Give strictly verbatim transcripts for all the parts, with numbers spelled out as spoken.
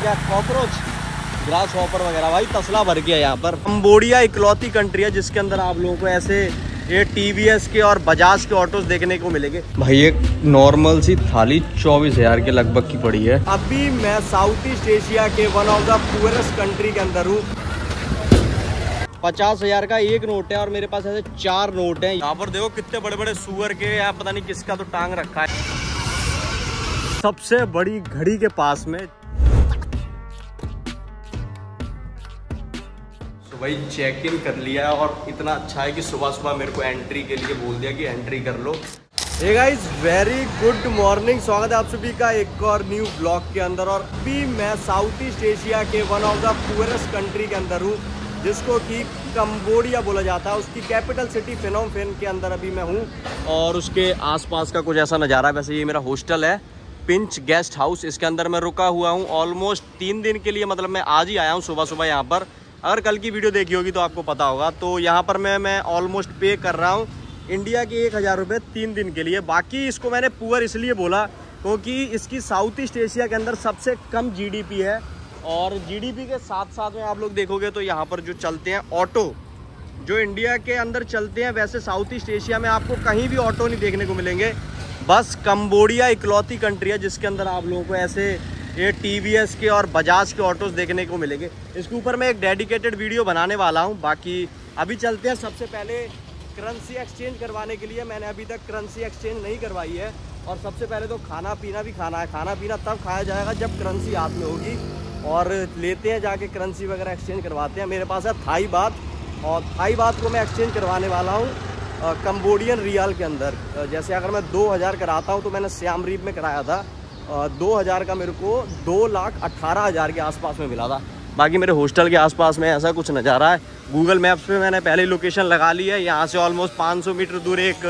क्या cockroach, grass hopper वगैरह, भाई तसला भर गया यहाँ पर। कंबोडिया इकलौती कंट्री है जिसके अंदर आप लोगों को ऐसे ये टीवीएस के और बजाज के ऑटोस देखने को मिलेंगे। भाई एक नॉर्मल सी थाली चौबीस हजार के लगभग की पड़ी है। अभी मैं साउथ ईस्ट एशिया के one of the poorest country के अंदर हूँ। पचास हजार का एक नोट है और मेरे पास ऐसे चार नोट हैं। यहाँ पर देखो कितने बड़े बड़े सुअर के, यहाँ पता नहीं किसका तो टांग रखा है। सबसे बड़ी घड़ी के पास में भाई चेक इन कर लिया और इतना अच्छा है कि सुबह सुबह मेरे को एंट्री के लिए बोल दिया कि एंट्री कर लो। Hey guys, very good morning, स्वागत है आप सभी का एक और न्यू ब्लॉग के अंदर। और अभी मैं साउथ ईस्ट एशिया के one of the poorest country के अंदर हूँ जिसको कि कंबोडिया बोला जाता है। उसकी कैपिटल सिटी फिनोम पेन के अंदर अभी मैं हूँ और उसके आसपास का कुछ ऐसा नज़ारा है। वैसे ये मेरा हॉस्टल है, पिंच गेस्ट हाउस, इसके अंदर मैं रुका हुआ हूँ ऑलमोस्ट तीन दिन के लिए। मतलब मैं आज ही आया हूँ सुबह सुबह यहाँ पर। अगर कल की वीडियो देखी होगी तो आपको पता होगा। तो यहाँ पर मैं मैं ऑलमोस्ट पे कर रहा हूँ इंडिया के एक हज़ार रुपये तीन दिन के लिए। बाकी इसको मैंने पुअर इसलिए बोला क्योंकि इसकी साउथ ईस्ट एशिया के अंदर सबसे कम जीडीपी है। और जीडीपी के साथ साथ में आप लोग देखोगे तो यहाँ पर जो चलते हैं ऑटो, जो इंडिया के अंदर चलते हैं, वैसे साउथ ईस्ट एशिया में आपको कहीं भी ऑटो नहीं देखने को मिलेंगे। बस कंबोडिया इकलौती कंट्री है जिसके अंदर आप लोगों को ऐसे ये टीवीएस के और बजाज के ऑटोस देखने को मिलेंगे। इसके ऊपर मैं एक डेडिकेटेड वीडियो बनाने वाला हूँ। बाकी अभी चलते हैं। सबसे पहले करेंसी एक्सचेंज करवाने के लिए, मैंने अभी तक करेंसी एक्सचेंज नहीं करवाई है। और सबसे पहले तो खाना पीना भी खाना है। खाना पीना तब खाया जाएगा जब करेंसी हाथ में होगी। और लेते हैं जाके करेंसी वगैरह एक्सचेंज करवाते हैं। मेरे पास है थाई बात और थाई बात को मैं एक्सचेंज करवाने वाला हूँ कंबोडियन रियाल के अंदर। जैसे अगर मैं दो हज़ार कराता हूँ तो मैंने सियाम रीप में कराया था, दो हज़ार का मेरे को दो लाख अट्ठारह हज़ार के आसपास में मिला था। बाकी मेरे हॉस्टल के आसपास में ऐसा कुछ नज़ारा है। गूगल मैप्स पे मैंने पहले लोकेशन लगा ली है। यहाँ से ऑलमोस्ट पाँच सौ मीटर दूर एक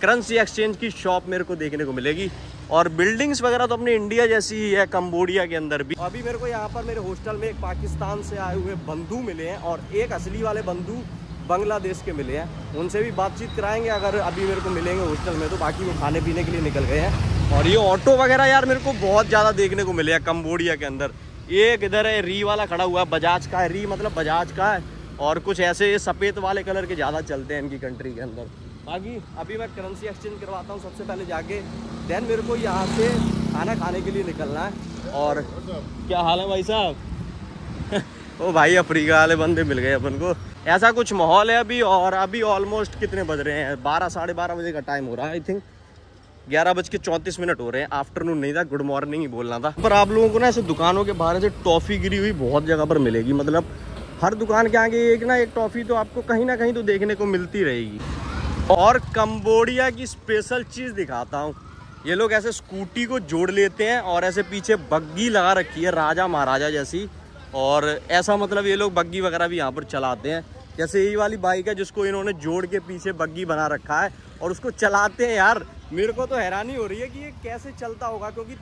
करेंसी एक्सचेंज की शॉप मेरे को देखने को मिलेगी। और बिल्डिंग्स वगैरह तो अपने इंडिया जैसी ही है कंबोडिया के अंदर भी। अभी मेरे को यहाँ पर मेरे हॉस्टल में एक पाकिस्तान से आए हुए बंधु मिले हैं और एक असली वाले बंधु बांग्लादेश के मिले हैं। उनसे भी बातचीत कराएंगे अगर अभी मेरे को मिलेंगे हॉस्टल में तो। बाकी वो खाने पीने के लिए निकल गए हैं। और ये ऑटो वगैरह यार मेरे को बहुत ज़्यादा देखने को मिले हैं कंबोडिया के अंदर। एक इधर है री वाला खड़ा हुआ है, बजाज का है, री मतलब बजाज का है। और कुछ ऐसे ये सफ़ेद वाले कलर के ज़्यादा चलते हैं इनकी कंट्री के अंदर। बाकी अभी मैं करेंसी एक्सचेंज करवाता हूँ सबसे पहले जाके, देन मेरे को यहाँ से खाना खाने के लिए निकलना है। और क्या हाल है भाई साहब? ओ भाई, अफ्रीका वाले बंदे मिल गए अपन को। ऐसा कुछ माहौल है अभी। और अभी ऑलमोस्ट कितने बज रहे हैं, बारह साढ़े बारह बजे का टाइम हो रहा है। आई थिंक ग्यारह बज के चौंतीस मिनट हो रहे हैं। आफ्टरनून नहीं था, गुड मॉर्निंग ही बोलना था। पर आप लोगों को ना ऐसे दुकानों के बाहर से टॉफ़ी गिरी हुई बहुत जगह पर मिलेगी। मतलब हर दुकान के आगे एक ना एक टॉफ़ी तो आपको कहीं ना कहीं तो देखने को मिलती रहेगी। और कंबोडिया की स्पेशल चीज़ दिखाता हूँ। ये लोग ऐसे स्कूटी को जोड़ लेते हैं और ऐसे पीछे बग्गी लगा रखी है राजा महाराजा जैसी। और ऐसा मतलब ये लोग बग्गी वगैरह भी यहाँ पर चलाते हैं। जैसे यही वाली बाइक है जिसको इन्होंने जोड़ के पीछे बग्गी बना रखा है और उसको चलाते हैं। यार मेरे को तो हैरानी हो रही है कि ये कैसे चलता होगा, क्योंकि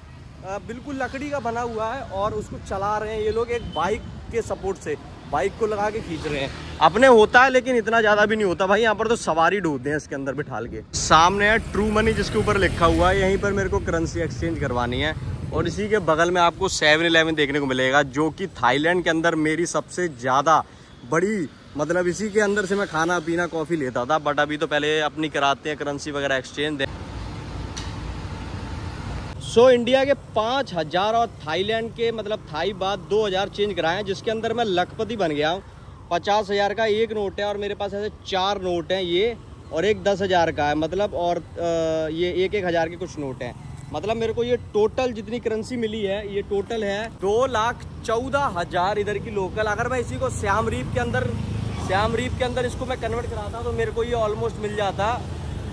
बिल्कुल लकड़ी का बना हुआ है और उसको चला रहे हैं ये लोग एक बाइक के सपोर्ट से। बाइक को लगा के खींच रहे हैं। अपने होता है लेकिन इतना ज़्यादा भी नहीं होता भाई। यहाँ पर तो सवारी ढूंढते हैं इसके अंदर बिठाल के। सामने है ट्रू मनी जिसके ऊपर लिखा हुआ है। यहीं पर मेरे को करेंसी एक्सचेंज करवानी है। और इसी के बगल में आपको सेवन इलेवन देखने को मिलेगा जो कि थाईलैंड के अंदर मेरी सबसे ज़्यादा बड़ी, मतलब इसी के अंदर से मैं खाना पीना कॉफ़ी लेता था। बट अभी तो पहले अपनी कराते हैं करेंसी वगैरह एक्सचेंज दें। सो so, इंडिया के पाँच हज़ार और थाईलैंड के मतलब थाई बात दो हज़ार चेंज कराए हैं जिसके अंदर मैं लखपति बन गया हूँ। पचास हज़ार का एक नोट है और मेरे पास ऐसे चार नोट हैं ये, और एक दस हज़ार का है मतलब, और ये एक एक हज़ार के कुछ नोट हैं। मतलब मेरे को ये टोटल जितनी करेंसी मिली है ये टोटल है दो लाख चौदह हज़ार इधर की लोकल। अगर मैं इसी को सियाम रीप के अंदर सियाम रीप के अंदर इसको मैं कन्वर्ट कराता तो मेरे को ये ऑलमोस्ट मिल जाता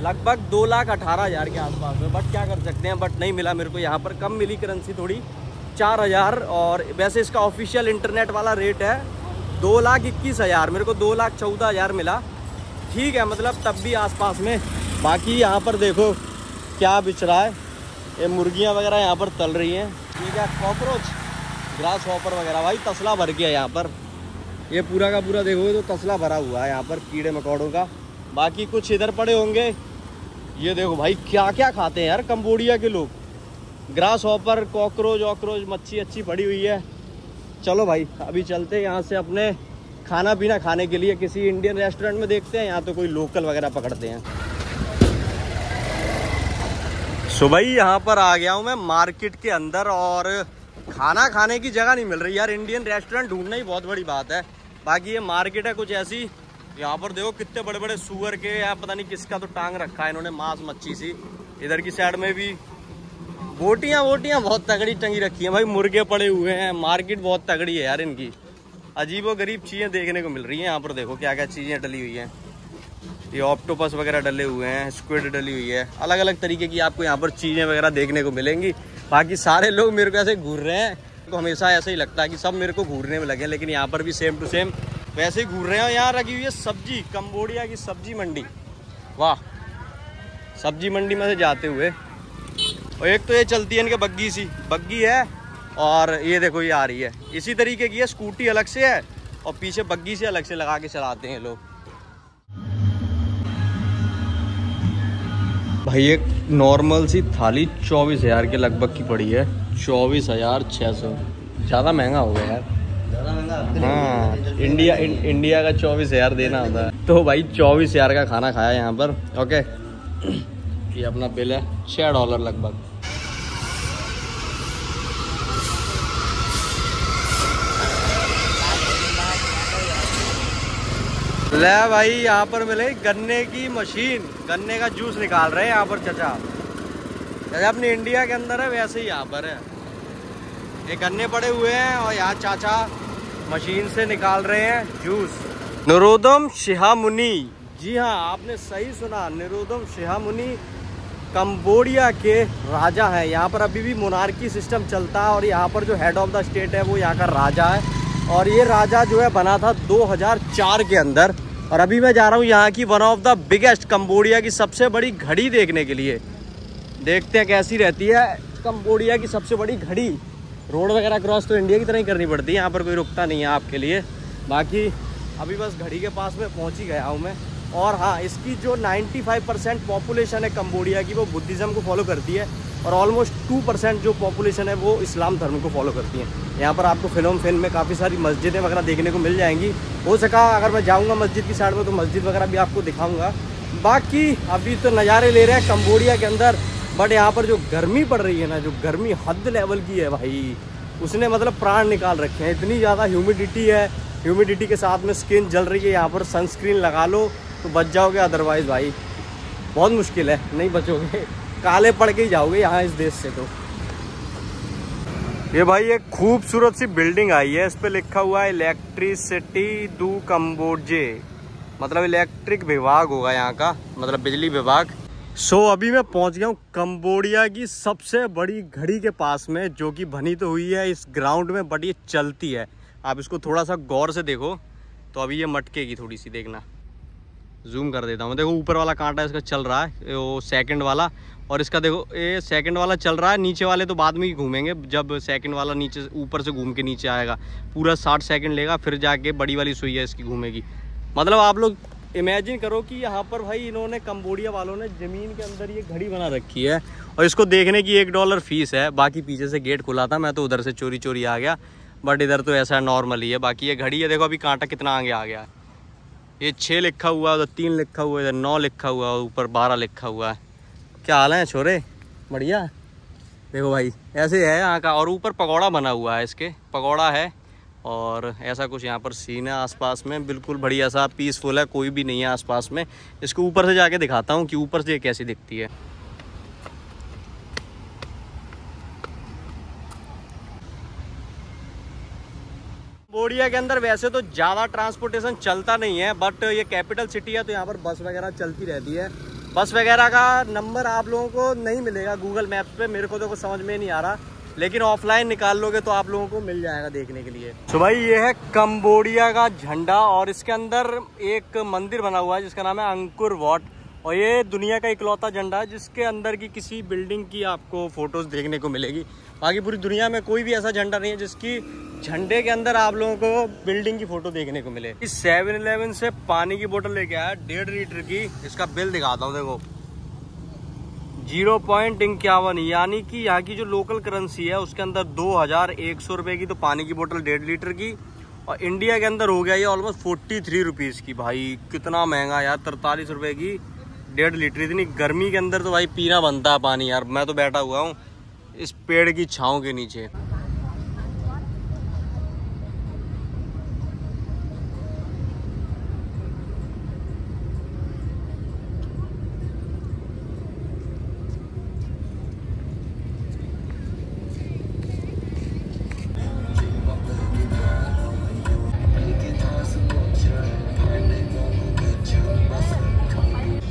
लगभग दो लाख अठारह हज़ार के आसपास में। बट क्या कर सकते हैं, बट नहीं मिला मेरे को। यहाँ पर कम मिली करेंसी थोड़ी, चार हज़ार। और वैसे इसका ऑफिशियल इंटरनेट वाला रेट है दो लाख इक्कीस हज़ार, मेरे को दो लाख चौदह हज़ार मिला। ठीक है, मतलब तब भी आसपास में। बाकी यहाँ पर देखो क्या बिच रहा है। ये मुर्गियाँ वगैरह यहाँ पर तल रही हैं। ये क्या कॉकरोच, ग्रास हॉपर वगैरह, भाई तसला भर गया यहाँ पर। ये पूरा का पूरा देखोगे तो तसला भरा हुआ है यहाँ पर कीड़े मकोड़ों का। बाकी कुछ इधर पड़े होंगे। ये देखो भाई क्या क्या खाते हैं यार कंबोडिया के लोग। ग्रास हॉपर, कॉकरोच वॉकरोच मच्छी अच्छी पड़ी हुई है। चलो भाई अभी चलते हैं यहाँ से अपने खाना पीना खाने के लिए, किसी इंडियन रेस्टोरेंट में देखते हैं या तो कोई लोकल वगैरह पकड़ते हैं। सो भाई यहाँ पर आ गया हूँ मैं मार्केट के अंदर और खाना खाने की जगह नहीं मिल रही यार। इंडियन रेस्टोरेंट ढूंढना ही बहुत बड़ी बात है। बाकी ये मार्केट है कुछ ऐसी, यहाँ पर देखो कितने बड़े बड़े सूअर के या पता नहीं किसका तो टांग रखा है इन्होंने, मांस मच्छी सी। इधर की साइड में भी बोटियाँ वोटियाँ बहुत तगड़ी टंगी रखी हैं भाई, मुर्गे पड़े हुए हैं। मार्केट बहुत तगड़ी है यार, इनकी अजीबो गरीब चीज़ें देखने को मिल रही हैं। यहाँ पर देखो क्या क्या चीज़ें डली हुई हैं, ये ऑक्टोपस वगैरह डले हुए हैं, स्क्विड डली हुई है, अलग अलग तरीके की आपको यहाँ पर चीज़ें वगैरह देखने को मिलेंगी। बाकी सारे लोग मेरे को ऐसे घूर रहे हैं, तो हमेशा ऐसा ही लगता है कि सब मेरे को घूरने में लगे, लेकिन यहाँ पर भी सेम टू सेम वैसे ही घूर रहे हैं। यहाँ रखी हुई है सब्जी, कंबोडिया की सब्जी मंडी, वाह। सब्जी मंडी में से जाते हुए और एक तो ये चलती है इनके बग्गी सी, बग्गी है और ये देखो ये आ रही है इसी तरीके की है, स्कूटी अलग से है और पीछे बग्गी से अलग से लगा के चलाते हैं लोग। भाई एक नॉर्मल सी थाली चौबीस हज़ार के लगभग की पड़ी है, चौबीस हज़ार छः सौ। ज़्यादा महंगा हो गया यार, ज़्यादा महंगा। हाँ इंडिया इन, इंडिया का चौबीस हज़ार देना होता है। तो भाई चौबीस हज़ार का खाना खाया यहाँ पर। ओके ये अपना बिल है छः डॉलर लगभग। ले भाई यहाँ पर मिले गन्ने की मशीन, गन्ने का जूस निकाल रहे हैं यहाँ पर चचा। जैसे अपने इंडिया के अंदर है वैसे ही यहाँ पर है, ये गन्ने पड़े हुए हैं और यहाँ चाचा मशीन से निकाल रहे हैं जूस। नरोदम सिहामुनि, जी हाँ आपने सही सुना, नरोदम सिहामुनि कंबोडिया के राजा हैं। यहाँ पर अभी भी मोनार्की सिस्टम चलता है और यहाँ पर जो हेड ऑफ द स्टेट है वो यहाँ का राजा है। और ये राजा जो है बना था दो हज़ार चार के अंदर। और अभी मैं जा रहा हूँ यहाँ की one of the biggest, Cambodia की सबसे बड़ी घड़ी देखने के लिए। देखते हैं कैसी रहती है कंबोडिया की सबसे बड़ी घड़ी। रोड वगैरह क्रॉस तो इंडिया की तरह ही करनी पड़ती है, यहाँ पर कोई रुकता नहीं है आपके लिए। बाकी अभी बस घड़ी के पास में पहुँच ही गया हूँ मैं। और हाँ इसकी जो पचानवे परसेंट पॉपुलेशन है कंबोडिया की वो बुद्धिज़्म को फॉलो करती है और ऑलमोस्ट दो परसेंट जो पॉपुलेशन है वो इस्लाम धर्म को फॉलो करती है। यहाँ पर आपको फिनोम फेन में काफ़ी सारी मस्जिदें वगैरह देखने को मिल जाएंगी। हो सका अगर मैं जाऊँगा मस्जिद की साइड में तो मस्जिद वगैरह भी आपको दिखाऊँगा। बाकी अभी तो नज़ारे ले रहे हैं कंबोडिया के अंदर, बट यहाँ पर जो गर्मी पड़ रही है ना, जो गर्मी हद लेवल की है भाई, उसने मतलब प्राण निकाल रखे हैं। इतनी ज़्यादा ह्यूमिडिटी है, ह्यूमिडिटी के साथ में स्किन जल रही है। यहाँ पर सनस्क्रीन लगा लो तो बच जाओगे, अदरवाइज़ भाई बहुत मुश्किल है, नहीं बचोगे, काले पड़ के ही जाओगे यहाँ इस देश से। तो ये भाई एक खूबसूरत सी बिल्डिंग आई है, इस पे लिखा हुआ है इलेक्ट्रिसिटी दू कम्बोजे, मतलब इलेक्ट्रिक विभाग होगा यहाँ का, मतलब बिजली विभाग। सो so, अभी मैं पहुँच गया हूँ कंबोडिया की सबसे बड़ी घड़ी के पास में, जो कि बनी तो हुई है इस ग्राउंड में बट ये चलती है। आप इसको थोड़ा सा गौर से देखो तो अभी ये मटकेगी थोड़ी सी, देखना जूम कर देता हूँ। देखो ऊपर वाला कांटा इसका चल रहा है, वो सेकंड वाला, और इसका देखो ये सेकंड वाला चल रहा है, नीचे वाले तो बाद में ही घूमेंगे जब सेकंड वाला नीचे ऊपर से घूम के नीचे आएगा। पूरा साठ सेकंड लेगा फिर जाके बड़ी वाली सुई है इसकी घूमेगी। मतलब आप लोग इमेजिन करो कि यहाँ पर भाई इन्होंने कंबोडिया वालों ने ज़मीन के अंदर ये घड़ी बना रखी है और इसको देखने की एक डॉलर फीस है। बाकी पीछे से गेट खुला था, मैं तो उधर से चोरी चोरी आ गया, बट इधर तो ऐसा नॉर्मल ही है। बाकी ये घड़ी है देखो अभी कांटा कितना आगे आ गया है, ये छः लिखा हुआ है, उधर तीन लिखा हुआ है, इधर नौ लिखा हुआ है, ऊपर बारह लिखा हुआ है। क्या हाल है छोरे, बढ़िया? देखो भाई ऐसे है यहाँ का। और ऊपर पकौड़ा बना हुआ है, इसके पकौड़ा है और ऐसा कुछ यहाँ पर सीन है आसपास में। बिल्कुल बढ़िया सा पीसफुल है, कोई भी नहीं है आसपास में। इसको ऊपर से जाके दिखाता हूँ कि ऊपर से ये कैसी दिखती है। कंबोडिया के अंदर वैसे तो ज़्यादा ट्रांसपोर्टेशन चलता नहीं है, बट ये कैपिटल सिटी है तो यहाँ पर बस वगैरह चलती रहती है। बस वगैरह का नंबर आप लोगों को नहीं मिलेगा गूगल मैप्स पे, मेरे को तो कुछ समझ में नहीं आ रहा, लेकिन ऑफलाइन निकाल लोगे तो आप लोगों को मिल जाएगा देखने के लिए। तो भाई ये है कंबोडिया का झंडा और इसके अंदर एक मंदिर बना हुआ है जिसका नाम है अंकुर वाट, और ये दुनिया का इकलौता झंडा है जिसके अंदर की किसी बिल्डिंग की आपको फ़ोटोज़ देखने को मिलेगी। बाकी पूरी दुनिया में कोई भी ऐसा झंडा नहीं है जिसकी झंडे के अंदर आप लोगों को बिल्डिंग की फ़ोटो देखने को मिले। इस सेवन इलेवन से पानी की बोतल लेके आया डेढ़ लीटर की, इसका बिल दिखाता हूँ देखो, जीरो पॉइंट इक्यावन यानी कि यहाँ की जो लोकल करेंसी है उसके अंदर दो हज़ार एक सौ रुपये की तो पानी की बोतल डेढ़ लीटर की, और इंडिया के अंदर हो गया ये ऑलमोस्ट फोर्टी थ्री रुपीज़ की। भाई कितना महंगा यार, तरतालीस रुपये की डेढ़ लीटर। इतनी गर्मी के अंदर तो भाई पीना बनता है पानी यार। मैं तो बैठा हुआ हूँ इस पेड़ की छाँव के नीचे।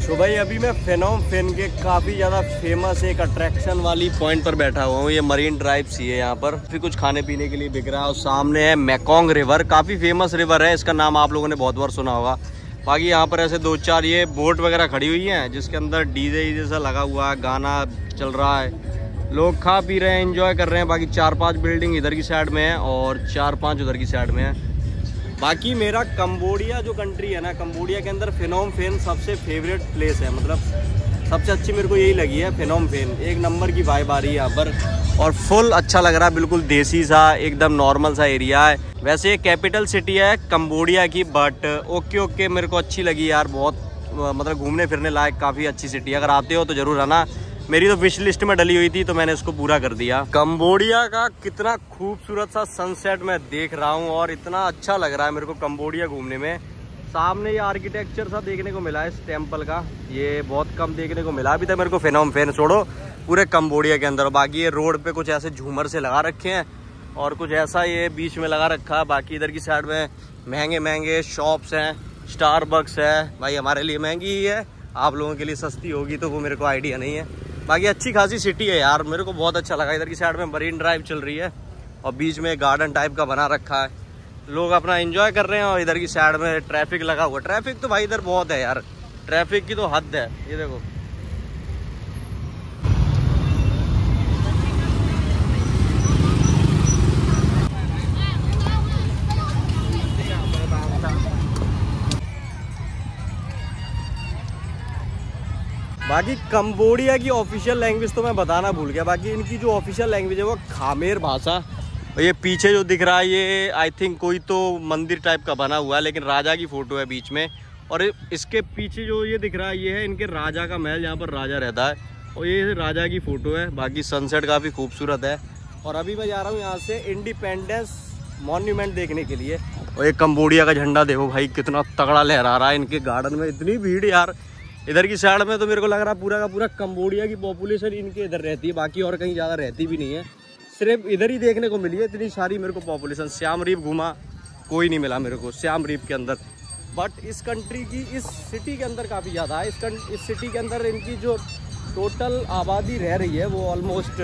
तो भाई अभी मैं फिनोम पेन के काफ़ी ज़्यादा फेमस एक अट्रैक्शन वाली पॉइंट पर बैठा हुआ हूँ। ये मरीन ड्राइव सी है, यहाँ पर फिर कुछ खाने पीने के लिए बिक रहा है, और सामने है मेकोंग रिवर, काफ़ी फेमस रिवर है, इसका नाम आप लोगों ने बहुत बार सुना होगा। बाकी यहाँ पर ऐसे दो चार ये बोट वगैरह खड़ी हुई हैं जिसके अंदर डीजे डीजे सा लगा हुआ है, गाना चल रहा है, लोग खा पी रहे हैं, इन्जॉय कर रहे हैं। बाकी चार पाँच बिल्डिंग इधर की साइड में है और चार पाँच उधर की साइड में है। बाकी मेरा कंबोडिया जो कंट्री है ना, कंबोडिया के अंदर फिनोम पेन सबसे फेवरेट प्लेस है, मतलब सबसे अच्छी मेरे को यही लगी है फिनोम पेन। एक नंबर की वाइब आ रही है यहाँ पर और फुल अच्छा लग रहा है, बिल्कुल देसी सा एकदम नॉर्मल सा एरिया है। वैसे ये कैपिटल सिटी है कंबोडिया की, बट ओके ओके मेरे को अच्छी लगी यार, बहुत मतलब घूमने फिरने लायक काफ़ी अच्छी सिटी है। अगर आते हो तो ज़रूर आना, मेरी तो विश लिस्ट में डली हुई थी तो मैंने इसको पूरा कर दिया। कंबोडिया का कितना खूबसूरत सा सनसेट मैं देख रहा हूँ और इतना अच्छा लग रहा है मेरे को कंबोडिया घूमने में। सामने ये आर्किटेक्चर सा देखने को मिला है इस टेम्पल का, ये बहुत कम देखने को मिला अभी तक मेरे को फिनोम पेन छोड़ो पूरे कंबोडिया के अंदर। बाकी ये रोड पे कुछ ऐसे झूमर से लगा रखे हैं और कुछ ऐसा ये बीच में लगा रखा है। बाकी इधर की साइड में महंगे महंगे शॉप्स हैं, स्टारबक्स है, भाई हमारे लिए महंगी ही है, आप लोगों के लिए सस्ती होगी तो वो मेरे को आइडिया नहीं है। बाकी अच्छी खासी सिटी है यार, मेरे को बहुत अच्छा लगा। इधर की साइड में मरीन ड्राइव चल रही है और बीच में गार्डन टाइप का बना रखा है, लोग अपना एंजॉय कर रहे हैं। और इधर की साइड में ट्रैफिक लगा हुआ, ट्रैफिक तो भाई इधर बहुत है यार, ट्रैफिक की तो हद है। ये देखो बाकी कंबोडिया की ऑफिशियल लैंग्वेज तो मैं बताना भूल गया। बाकी इनकी जो ऑफिशियल लैंग्वेज है वो खामेर भाषा, और ये पीछे जो दिख रहा है ये आई थिंक कोई तो मंदिर टाइप का बना हुआ है, लेकिन राजा की फ़ोटो है बीच में। और इसके पीछे जो ये दिख रहा है ये है इनके राजा का महल, यहाँ पर राजा रहता है, और ये राजा की फ़ोटो है। बाकी सनसेट काफ़ी खूबसूरत है। और अभी मैं जा रहा हूँ यहाँ से इंडिपेंडेंस मॉन्यूमेंट देखने के लिए। और ये कंबोडिया का झंडा देखो भाई कितना तगड़ा लहरा रहा है। इनके गार्डन में इतनी भीड़ यार, इधर की साइड में तो मेरे को लग रहा है पूरा का पूरा कंबोडिया की पॉपुलेशन इनके इधर रहती है, बाकी और कहीं ज़्यादा रहती भी नहीं है, सिर्फ इधर ही देखने को मिली है इतनी सारी मेरे को पॉपुलेशन। श्याम रीप घूमा कोई नहीं मिला मेरे को श्याम रीप के अंदर, बट इस कंट्री की इस सिटी के अंदर काफ़ी ज़्यादा है। इस कंट्री इस सिटी के अंदर इनकी जो टोटल आबादी रह रही है वो ऑलमोस्ट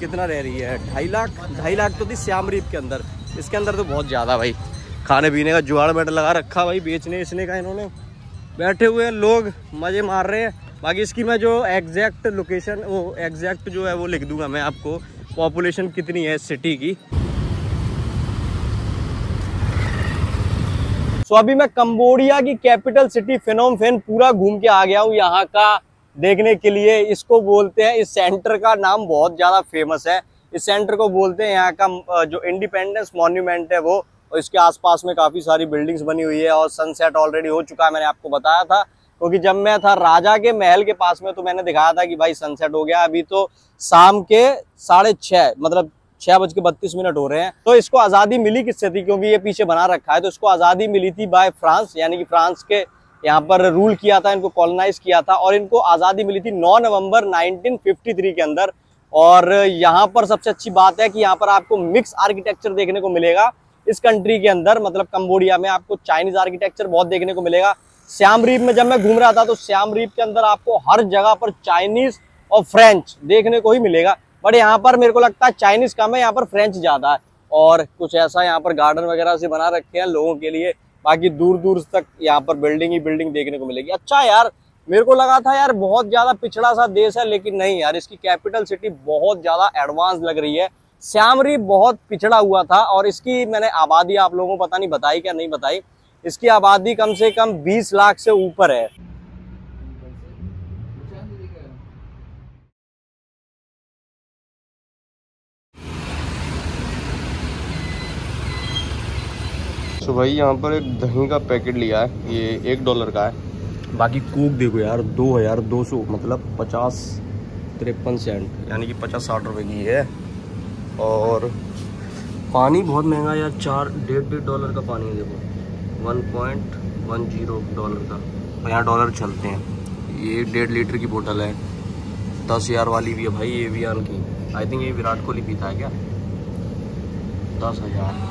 कितना रह रही है, ढाई लाख ढाई लाख तो थी श्याम रीप के अंदर, इसके अंदर तो बहुत ज़्यादा। भाई खाने पीने का जुगाड़ बैठ लगा रखा भाई, बेचने बेचने का इन्होंने बैठे हुए हैं, लोग मज़े मार रहे हैं। बाकी इसकी मैं जो एग्जैक्ट लोकेशन वो एग्जैक्ट जो है वो लिख दूंगा मैं आपको, पॉपुलेशन कितनी है सिटी की। सो so, अभी मैं कंबोडिया की कैपिटल सिटी फिनोम पेन पूरा घूम के आ गया हूँ यहाँ का देखने के लिए। इसको बोलते हैं, इस सेंटर का नाम बहुत ज़्यादा फेमस है, इस सेंटर को बोलते हैं यहाँ का जो इंडिपेंडेंस मॉन्यूमेंट है वो, और इसके आसपास में काफ़ी सारी बिल्डिंग्स बनी हुई है। और सनसेट ऑलरेडी हो चुका है, मैंने आपको बताया था, क्योंकि जब मैं था राजा के महल के पास में तो मैंने दिखाया था कि भाई सनसेट हो गया। अभी तो शाम के साढ़े छः मतलब छः बज के बत्तीस मिनट हो रहे हैं। तो इसको आज़ादी मिली किससे थी, क्योंकि ये पीछे बना रखा है, तो इसको आज़ादी मिली थी बाय फ्रांस, यानी कि फ्रांस के यहाँ पर रूल किया था, इनको कॉलोनाइज किया था, और इनको आज़ादी मिली थी नौ नवम्बर नाइनटीन फिफ्टी थ्री के अंदर। और यहाँ पर सबसे अच्छी बात है कि यहाँ पर आपको मिक्स आर्किटेक्चर देखने को मिलेगा इस कंट्री के अंदर, मतलब कंबोडिया में आपको चाइनीज आर्किटेक्चर बहुत देखने को मिलेगा। श्याम रीप में जब मैं घूम रहा था तो श्याम रीप के अंदर आपको हर जगह पर चाइनीज और फ्रेंच देखने को ही मिलेगा, बट यहाँ पर मेरे को लगता है चाइनीज कम है, यहाँ पर फ्रेंच ज़्यादा है। और कुछ ऐसा यहाँ पर गार्डन वगैरह से बना रखे हैं लोगों के लिए, बाकी दूर दूर तक यहाँ पर बिल्डिंग ही बिल्डिंग देखने को मिलेगी। अच्छा यार, मेरे को लगा था यार बहुत ज़्यादा पिछड़ा सा देश है, लेकिन नहीं यार, इसकी कैपिटल सिटी बहुत ज़्यादा एडवांस लग रही है। श्याम रीप बहुत पिछड़ा हुआ था, और इसकी मैंने आबादी आप लोगों को पता नहीं बताई क्या नहीं बताई, इसकी आबादी कम से कम बीस लाख से ऊपर है। तो भाई यहाँ पर एक दही का पैकेट लिया है, ये एक डॉलर का है। बाकी कूक देखो यार, दो हजार दो सौ मतलब पचास तिरपन सेंट यानी कि पचास साठ रुपए की है। और पानी बहुत महंगा यार, चार डेढ़ डेढ़ डॉलर का पानी है देखो, one point one zero dollar का। और यहाँ डॉलर चलते हैं। ये डेढ़ लीटर की बोतल है, दस हजार वाली भी है भाई एवियन की। आई थिंक ये विराट कोहली पीता है क्या, दस हजार।